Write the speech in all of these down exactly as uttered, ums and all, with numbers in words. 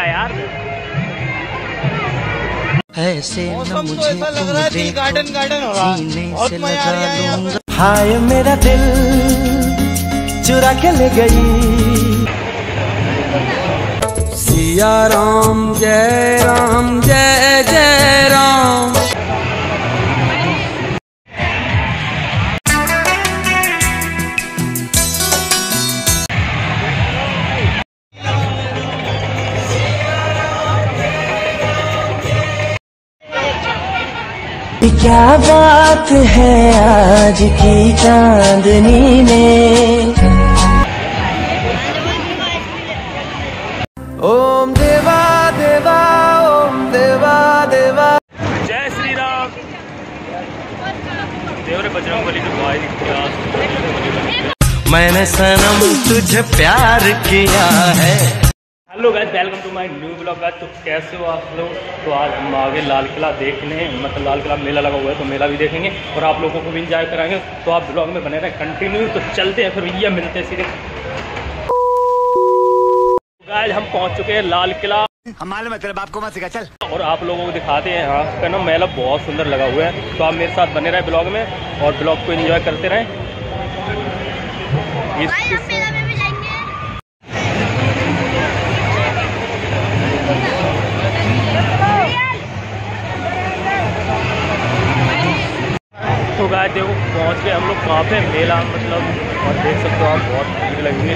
रहा यार। ऐसे मौसम तो ऐसा लग रहा है दिल गार्डन गार्डन हो रहा है, बहुत मजा आ रहा है यहाँ पे। हाय मेरा दिल चुरा के ले गई। सिया राम जय राम जय जय राम। क्या बात है आज की चांदनी में। ओम देवा देवा ओम देवा देवा। जय श्री राम। देवरे बजरंग बली के भाई क्या। मैंने सनम तुझे प्यार किया है। Hello guys, welcome to my new blog. तो कैसे हो आप लोग? तो आज हम आगे लाल किला देखने, मतलब लाल किला मेला लगा हुआ है तो मेला भी देखेंगे और आप लोगों को भी इंजॉय कराएंगे। तो आप ब्लॉग में बने रहें कंटिन्यू। तो चलते हैं फिर भैया, मिलते हैं सीधे। गाइस हम पहुंच चुके हैं लाल किला। हमारे मतलब आपको मत सिखा चल, और आप लोगों को दिखाते हैं यहाँ का ना मेला बहुत सुंदर लगा हुआ है। तो आप मेरे साथ बने रहे ब्लॉग में और ब्लॉग को इंजॉय करते रहें। तो गाइस देखो पहुँच गए हम लोग कहाँ पे, मेला मतलब, और देख सकते हो आप बहुत भीड़ लगी हुई है।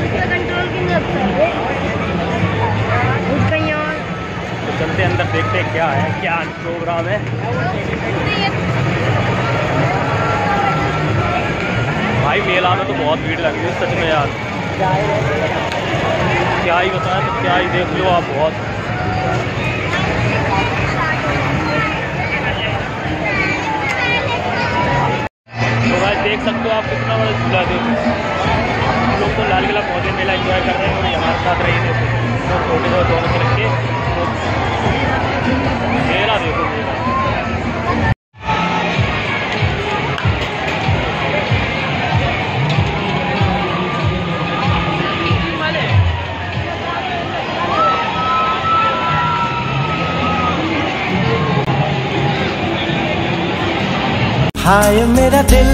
तो चलते अंदर देखते हैं क्या है, क्या प्रोग्राम है। भाई मेला में तो बहुत भीड़ लगी हुई है सच में यार, क्या ही बताएं। तो क्या ही देख लो आप, बहुत देख सकते हो आप कितना बड़ा झूला। हम लोग तो लाल किला पौधे मेला एंजॉय कर रहे हैं और हमारे साथ रही थे तो छोटे छोटे दोनों से रखे मेला देखो मेला। हाय मेरा दिल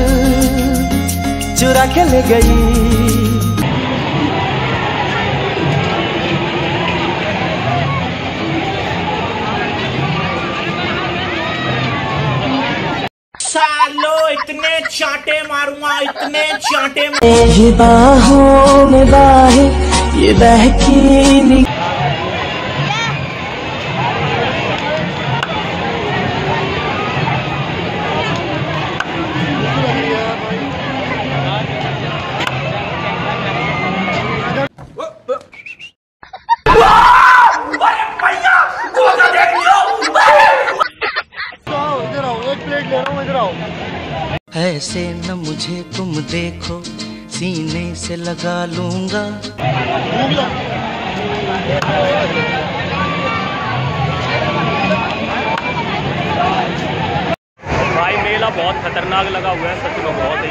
चुरा के ले गई। सालो इतने चांटे मारूंगा, इतने चांटे मारूंगा। ये बाहों में बाहे ये बहकी। ऐसे न मुझे तुम देखो, सीने से लगा लूंगा। भाई मेला बहुत खतरनाक लगा हुआ है सच में, बहुत ही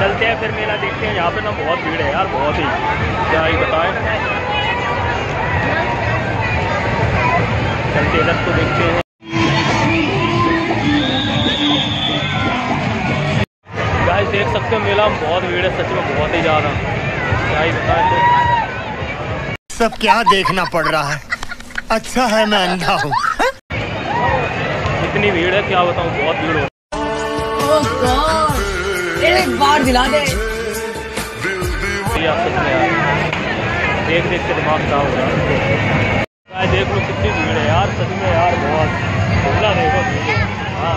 चलते हैं फिर मेला देखते हैं। यहाँ पे ना बहुत भीड़ है यार, बहुत ही क्या ही बताएं। चलते इधर तो देखते हैं। गाइस देख सकते हो मेला बहुत भीड़ है सच में, बहुत ही ज्यादा। गाइस बताएं तो सब क्या देखना पड़ रहा है। अच्छा है मैं अंधा हूँ, इतनी भीड़ है क्या बताऊँ, बहुत भीड़ हो। एक बार दिला दे देख देख के दिमाग खराब हो रहा है। देख लो कितनी भीड़ है यार सच में यार, बहुत खुला देखो। हाँ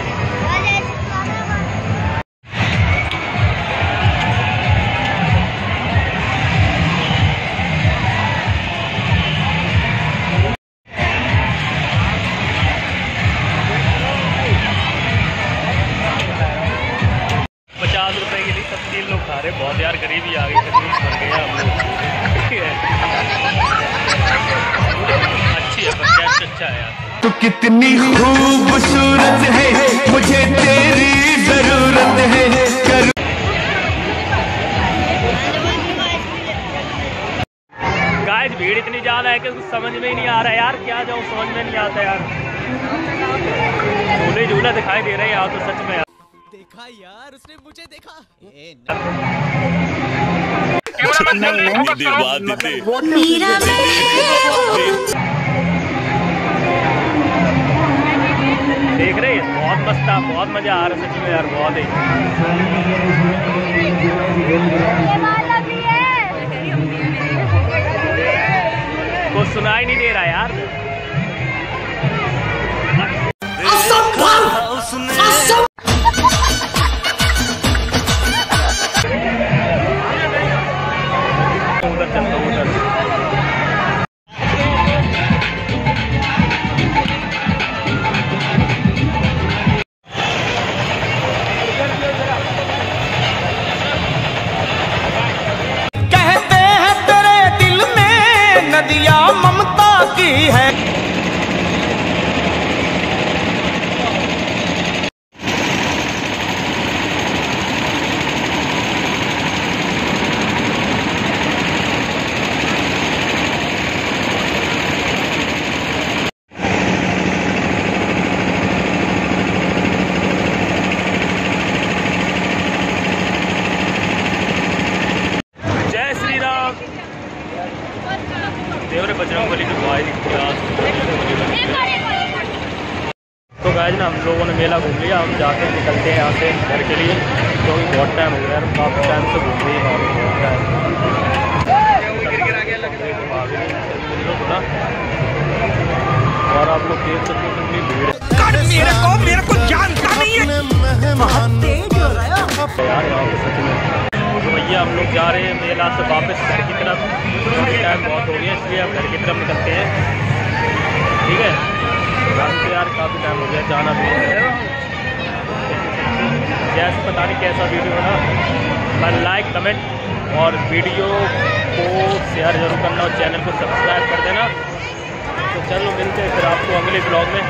पचास रुपए के लिए सब तीन लोग खा रहे, बहुत यार गरीबी आ गई, तकलीफ बढ़ गई हम लोग। अच्छा है तो कितनी खूबसूरत है, मुझे तेरी जरूरत है। गाइस भीड़ इतनी ज़्यादा है कि कुछ समझ में ही नहीं आ रहा यार, क्या जाऊँ समझ में नहीं आता यार। झूले झूला दिखाई दे रहा है यार तो सच में यार। देखा यार उसने मुझे देखा। देख रहे हैं बहुत मस्त था, बहुत मजा आ रहा है सच में यार, बहुत ही कुछ सुनाई नहीं दे रहा यार। नदिया ममता की है। जय श्री राम। तो गाइस ना हम लोगों ने मेला घूम लिया, हम जाके निकलते हैं यहाँ से घर के लिए क्योंकि तो बहुत टाइम हो गया, काफ़ी टाइम से घूम रही है और आप लोग देख सकते हो कितनी भीड़ है। तो भैया हम लोग जा रहे हैं मेला से वापस घर की तरफ, टाइम बहुत हो गया इसलिए हम घर की तरफ निकलते हैं। ठीक है तो यार काफ़ी टाइम हो गया, जाना भी जैसे पता नहीं कैसा वीडियो बना, पर लाइक कमेंट और वीडियो को शेयर जरूर करना और चैनल को सब्सक्राइब कर देना। तो चलो मिलते हैं फिर आपको अगले ब्लॉग में।